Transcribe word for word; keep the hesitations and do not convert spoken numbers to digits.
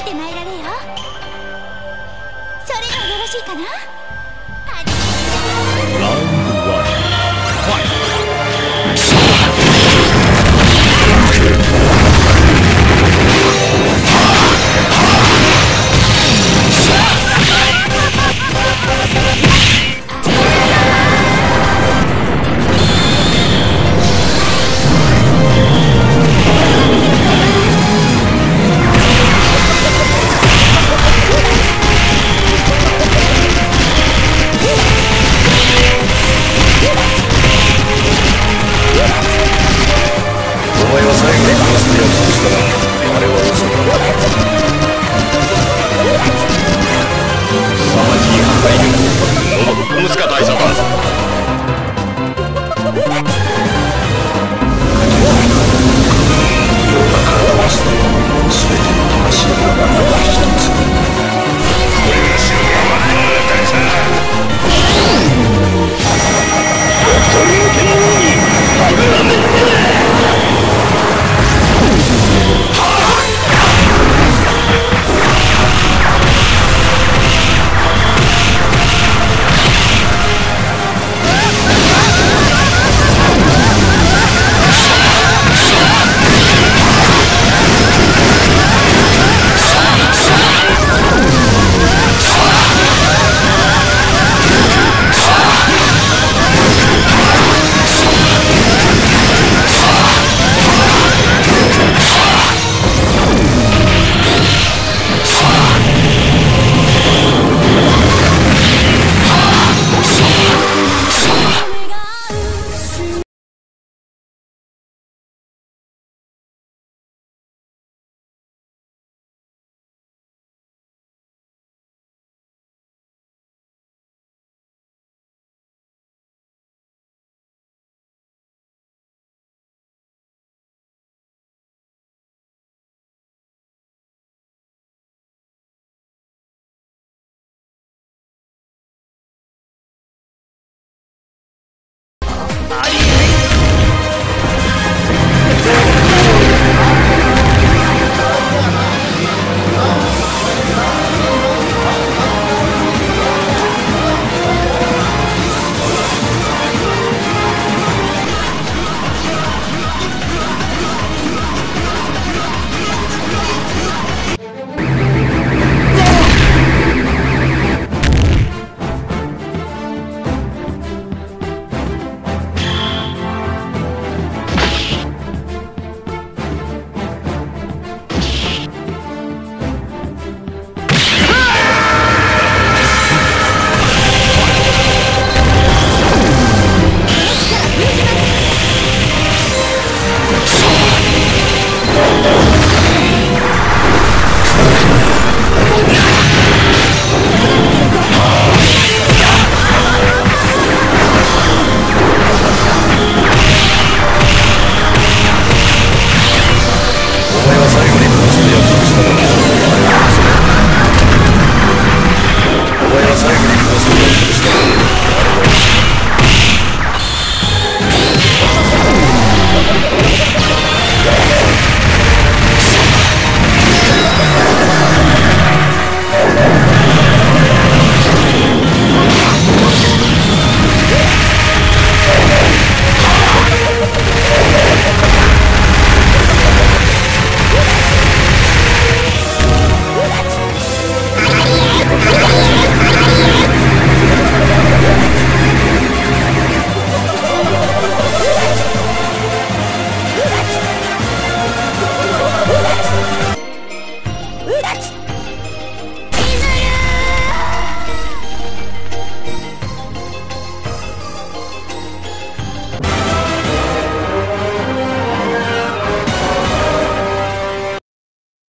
いてまいられよ。それがよろしいかな。Thank you.